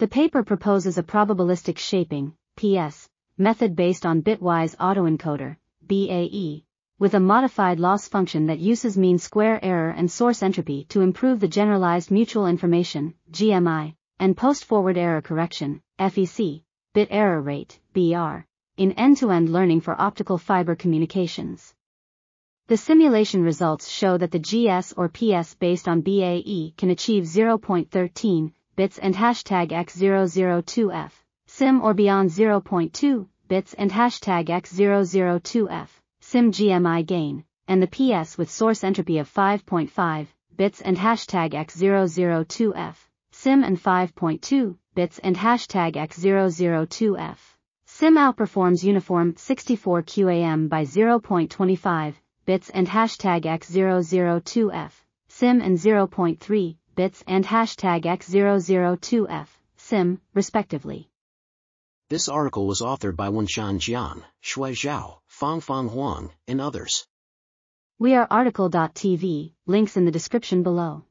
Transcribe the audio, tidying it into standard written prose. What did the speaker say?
The paper proposes a probabilistic shaping (PS) method based on bitwise autoencoder (BAE), with a modified loss function that uses mean square error and source entropy to improve the generalized mutual information (GMI) and post-forward error correction (FEC) bit error rate (BR) in end-to-end learning for optical fiber communications. The simulation results show that the GS or PS based on BAE can achieve 0.13 bits and hashtag X002F, SIM or beyond 0.2 bits and hashtag X002F, SIM GMI gain, and the PS with source entropy of 5.5 bits and hashtag X002F, SIM and 5.2 bits and hashtag X002F. SIM outperforms uniform 64QAM by 0.25 bits and hashtag X002F, SIM and 0.3 bits and hashtag X002F, SIM, respectively. This article was authored by Wenshan Jiang, Xue Zhao, Fang Fang Huang, and others. We are article.tv, links in the description below.